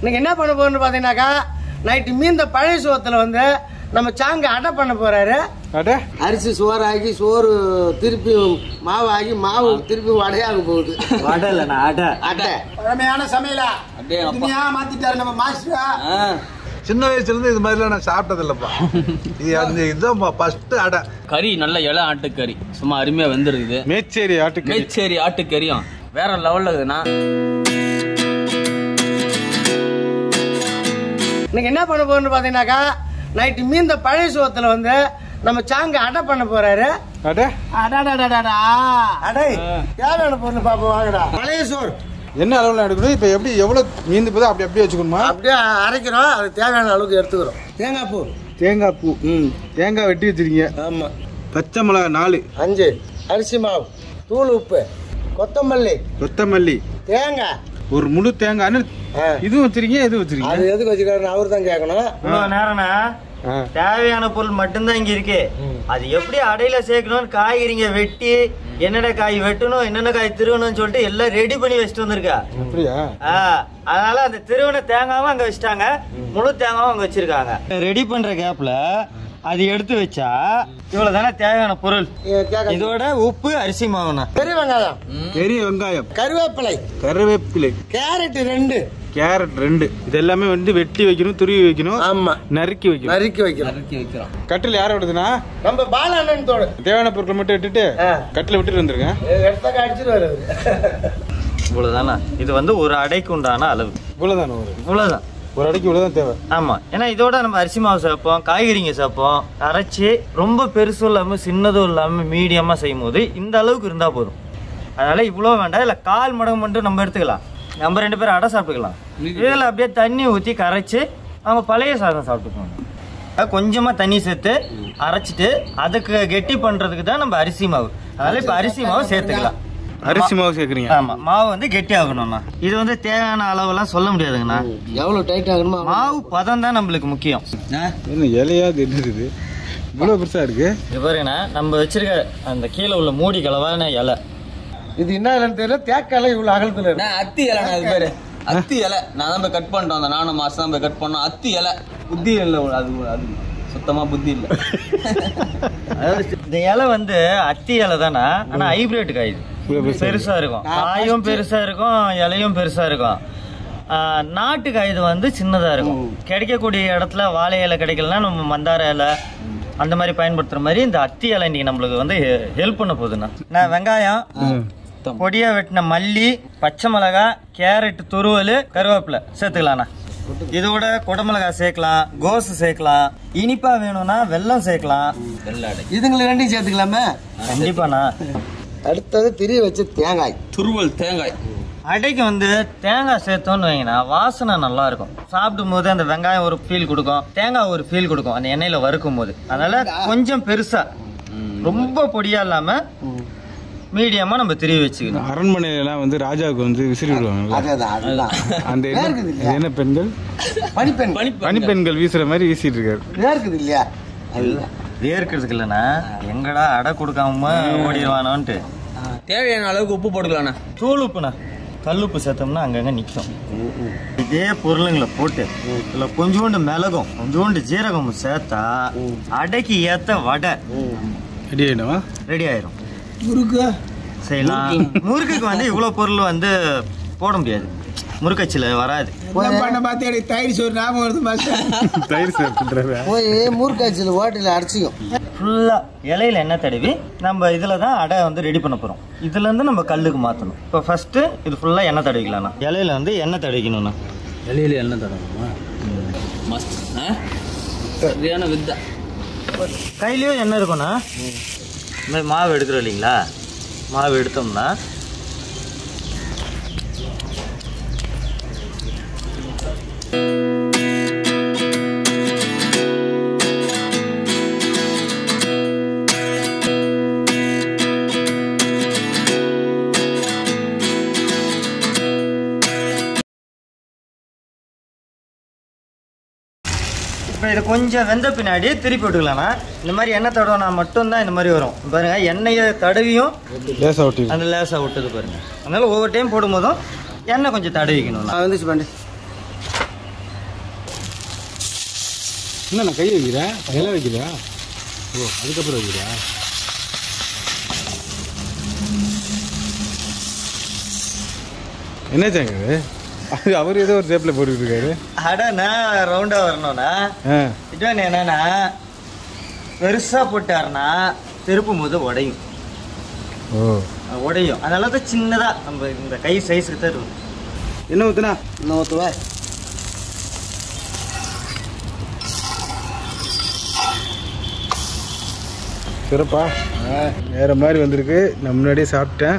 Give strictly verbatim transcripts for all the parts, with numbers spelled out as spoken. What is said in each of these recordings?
இன்னைக்கு என்ன பண்ண போறோம்னு பார்த்தீங்கன்னாக்கா நைட்டு மீந்த பழைய சோத்தில் வந்து நம்ம சாங்க அடை பண்ண போறாரு. அடை அரிசி சோறாகி சோறு திருப்பி மாவாகி மாவு திருப்பி வடையாக போகுது. வடை இல்லைண்ணா அடை. அடை பழமையான சமையலா அப்படியே அப்படியா மாத்திட்டாரு நம்ம மாஸ்டரா. சின்ன வயசுல இருந்து இது மாதிரிலாம் நான் சாப்பிட்டது இல்லப்பா. இது அந்த இதுதான் ஃபர்ஸ்ட் அடை. கறி நல்ல இள ஆட்டுக்கறி சும்மா அருமையா வந்துருக்குது. மேச்சேரி ஆட்டுக்கறி. மேச்சேரி ஆட்டுக்கறியும் வேற லெவல்ல இருக்குதுண்ணா. இன்னைக்கு என்ன பண்ண போறோம்னு பார்த்தீங்கன்னாக்கா நைட்டு மீந்த பழைய சோத்துல வந்து நம்ம சாங்க அடை பண்ண போறாரு. அடை அடாடாடாடா அடை யாரான பொருள் பாப்போம் வாங்கடா. பழைய சோறு என்ன அளவுல எடுக்கணும், இப்போ எப்படி எவ்வளோ மீந்து போதோ அப்படி அப்படியே வச்சுக்கணுமா? அப்படியே அரைக்கிறோம், அது தேவையான அளவுக்கு எடுத்துக்கிறோம். தேங்காய் பூ தேங்காய் பூ ம் தேங்காய் வெட்டி வச்சுருக்கீங்க. ஆமாம். பச்சை மிளகாய் நாலு அஞ்சு, அரிசி மாவு, தூள் உப்பு, கொத்தமல்லி கொத்தமல்லி தேங்காய் ஒரு முழு தேங்காய் இதுவும் வச்சிருக்கீங்க. எது வச்சிருக்கீங்க? அது எதுக்கு வச்சிருக்காரு அவரு தான் கேட்கணும். நேரம்னா தேவையான பொருள் மட்டும்தான் இங்க இருக்கு. அது எப்படி அடையில சேர்க்கணும், காய்கறிங்க வெட்டி என்னென்ன காய் வெட்டணும் என்னென்ன காய் திருவணும்னு சொல்லிட்டு எல்லாம் ரெடி பண்ணி வச்சுட்டு வந்திருக்கா. அதனால அந்த திருவண தேங்காவும் அங்க வச்சுட்டாங்க, முழு தேங்காவும் அங்க வச்சிருக்காங்க. ரெடி பண்ற கேப்ல அது எடுத்து வச்சா இவ்வளவு தானே தேவையான பொருள். இதோட உப்பு, அரிசி மாவுனா, பெரிய வெங்காயம் பெரிய வெங்காயம், கருவேப்பிலை கருவேப்பிலை, கேரட் ரெண்டு கேரட் ரெண்டு இது எல்லாமே வந்து வெட்டி வைக்கணும், துருவி வைக்கணும். ஆமா, நறுக்கி வைக்கணும் நறுக்கி வைக்கணும் நறுக்கி வைக்கிறோம். கட்டில் யார் விடுதுன்னா நம்ம பால அண்ணன் தோடு. தேவையான பொருட்கள் மட்டும் எடுத்துட்டு கட்டில விட்டுட்டு வந்துருங்க. எடுத்தாக்க அடிச்சுட்டு வருது. இவ்வளவுதானா இது வந்து ஒரு அடைக்கு உண்டான அளவு? இவ்வளவுதானே, ஒரு இவ்வளவுதான் ஒரு அடைக்கு இவ்வளவுதான் தேவை. ஆமா, ஏன்னா இதோட நம்ம அரிசி மாவு சேர்ப்போம், காய்கறிங்க சேர்ப்போம், அரைச்சி ரொம்ப பெருசும் இல்லாம சின்னதும் இல்லாம மீடியமா செய்யும் போது இந்த அளவுக்கு இருந்தா போதும். அதனால இவ்வளவு வேண்டாம், இல்ல கால் மடங்கு மட்டும் நம்ம எடுத்துக்கலாம். நம்ம ரெண்டு பேரும் அடை சாப்பிட்டுக்கலாம். இதில் அப்படியே தண்ணி ஊற்றி கரைச்சி அவங்க பழைய சாதம் சாப்பிட்டுக்கோங்க. கொஞ்சமாக தண்ணி சேர்த்து அரைச்சிட்டு அதுக்கு கெட்டி பண்ணுறதுக்கு தான் நம்ம அரிசி மாவு. அதனால் இப்போ அரிசி மாவு சேர்த்துக்கலாம். அரிசி மாவு சேர்க்குறீங்க. ஆமாம், மாவு வந்து கெட்டி ஆகணும்ண்ணா. இது வந்து தேவையான அளவெல்லாம் சொல்ல முடியாதுங்கண்ணா. எவ்வளோ டைட் ஆகணுமா? மாவு பதம் தான் நம்மளுக்கு முக்கியம். இலையாது இருக்குது இவ்வளோ பெருசாக இருக்குது. இது பாருங்கண்ணா, நம்ம வச்சிருக்க அந்த கீழே உள்ள மூடி கலவான இலை, இது என்ன இலைன்னு தெரியல. தேக்கால இவ்வளவு அகலத்துல இருக்கு. அத்தி இலை, அது பேரு அத்தி இலை. நான் தான் போய் கட் பண்ணிட்டோம், அந்த நானும் மாசம் தான் போய் கட் பண்ணோம். அத்தி இலை புத்தி இல்லை, அது அது சுத்தமா புத்தி இல்லை. இந்த இலை வந்து அத்தி இலை தானே, ஆனா ஹைபிரிட் காய். பெருசா இருக்கும், காயும் பெருசா இருக்கும், இலையும் பெருசா இருக்கும். நாட்டு காய் இது வந்து சின்னதா இருக்கும். கிடைக்கக்கூடிய இடத்துல வாழை இலை கிடைக்கலன்னா நம்ம மந்தார இலை அந்த மாதிரி பயன்படுத்துற மாதிரி இந்த அத்தி இலை இன்னைக்கு நம்மளுக்கு வந்து ஹெல்ப் பண்ண போகுதுண்ணா. நான் வெங்காயம் பொடியா வெட்டின, மல்லி, பச்சை மிளகாய், கேரட் துருவல், கருவேப்பிலை சேர்த்துக்கலாம்ண்ணா. இதோட குடமிளகாய் சேர்க்கலாம், கோஸ் சேர்க்கலாம், இனிப்பா வேணும்னா வெல்லம் சேர்க்கலாம். இதுங்களை ரெண்டையும் சேர்த்துக்கலாமே கண்டிப்பாண்ணா. அடுத்தது திரிய வச்சு தேங்காய் துருவல். தேங்காய் அடைக்கு வந்து தேங்காய் சேர்த்தோன்னு வைங்கன்னா வாசனை நல்லா இருக்கும். சாப்பிடும் போது அந்த வெங்காயம் ஒரு ஃபீல் கொடுக்கும், தேங்காய் ஒரு ஃபீல் கொடுக்கும் அந்த எண்ணெயில வறுக்கும் போது. அதனால கொஞ்சம் பெருசா, ரொம்ப பொடியா இல்லாம மீடியமா நம்ம திருவி வச்சுக்கணும். அரண்மனையெல்லாம் வந்து ராஜாவுக்கு வந்து விசிறி விடுவாங்க. என்ன பெண்கள் பனிப்பெண் பனிப்பெண்கள் வீசுற மாதிரி வீசிட்டு இருக்காரு இல்லையா? வேர்க்கிறதுக்கு இல்லைன்னா எங்கடா அடை கொடுக்காம ஓடிடுவானோன்ட்டு. தேவையான அளவுக்கு உப்பு போட்டுக்கலாண்ணா. தூள் உப்புண்ணா, கல்லுப்பு சேர்த்தோம்னா அங்கங்கே நிற்கும். இதே பொருளுங்களை போட்டு இல்லை கொஞ்சோண்டு மிளகும் கொஞ்சோண்டு ஜீரகமும் சேர்த்தா அடைக்கு ஏற்ற வடை ரெடி ஆகிடும். ரெடி ஆயிடும். முறுக்கு செய்யலாம். முறுக்குக்கு வந்து இவ்வளோ பொருள் வந்து போட முடியாது, முறுக்கச்சில வராது. தயிர் சோறு ஞாபகம், முறுக்கச்சில ஓட்டையில் அடிச்சிக்கும். ஃபுல்லாக இலையில் எண்ணெய் தடவி நம்ம இதில் தான் அடை வந்து ரெடி பண்ண போகிறோம். இதுலேருந்து நம்ம கல்லுக்கு மாற்றணும். இப்போ ஃபஸ்ட்டு இது ஃபுல்லாக எண்ணெய் தடவிக்கலாம்ண்ணா. இலையில் வந்து எண்ணெய் தடவிக்கணும்ண்ணா. இலையில் எண்ணெய் தடவணுமா? மஸ்ட் சரியான வித்தை. கையிலையும் எண்ணெய் இருக்கும்ண்ணா. இந்த மாதிரி மாவு எடுக்கிறோம் இல்லைங்களா, மாவு எடுத்தோம்னா இப்போ இது கொஞ்சம் வெந்த பின்னாடி திருப்பி விட்டுக்கலாம்ண்ணா. இந்த மாதிரி எண்ணெய் தடவினா மட்டும்தான் இந்த மாதிரி வரும். பாருங்க, எண்ணெயை தடவியும் லேசாக விட்டு அந்த லேசாக விட்டுது பாருங்க. அதனால ஒவ்வொரு டைம் போடும்போதும் எண்ணெய் கொஞ்சம் தடவிக்கணும். என்ன நான் கை வைக்கிறேன் எல்லாம் வைக்கிறேன். ஓ அதுக்கப்புறம் வைக்கிறா. என்ன சாங்க அது அவர் ஏதோ ஒரு ஷேப்பில் போட்டுக்கிட்டு இருக்காரு. அடண்ணா ரவுண்டாக வரணும்ண்ணா இதுவானே என்னன்னா பெருசாக போட்டாருன்னா திருப்பும் போது உடையும். ஓ உடையும் அதனால தான் சின்னதாக நம்ம இந்த கை சைஸுக்கு தான் இருக்கும். என்ன ஊற்றுனா இன்னும் ஊற்றுவா. சிறப்பா வேறு மாதிரி வந்திருக்கு. நான் முன்னாடியே சாப்பிட்டேன்.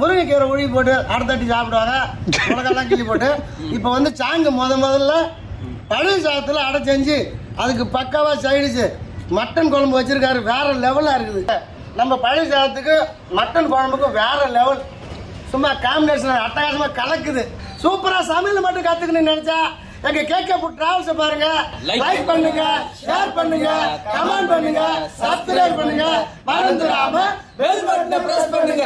முருங்கைக்கீரை உருவி போட்டு அடுத்தட்டி சாப்பிடுவாங்க. உலகெல்லாம் கிள்ளி போட்டு இப்போ வந்து சாங்கு முத முதல்ல பழைய சாதத்தில் அடை செஞ்சு அதுக்கு பக்காவாக சைடிச்சு மட்டன் குழம்பு வச்சுருக்காரு. வேறு லெவலாக இருக்குது. நம்ம பழைய சாதத்துக்கு மட்டன் குழம்புக்கும் வேறு லெவல் சும்மா காம்பினேஷன் அட்டகாசமாக கலக்குது. சூப்பராக சமையல் மட்டும் கற்றுக்கணும்னு நினச்சா எங்கள் கேட்கப்போ ட்ராவல்ஸை பாருங்கள். லைக் பண்ணுங்க, ஷேர் பண்ணுங்க, கமெண்ட் பண்ணுங்க, சப்ஸ்கிரைப் பண்ணுங்க, மறந்துடாம பெல் பட்டனை பிரஸ் பண்ணுங்க.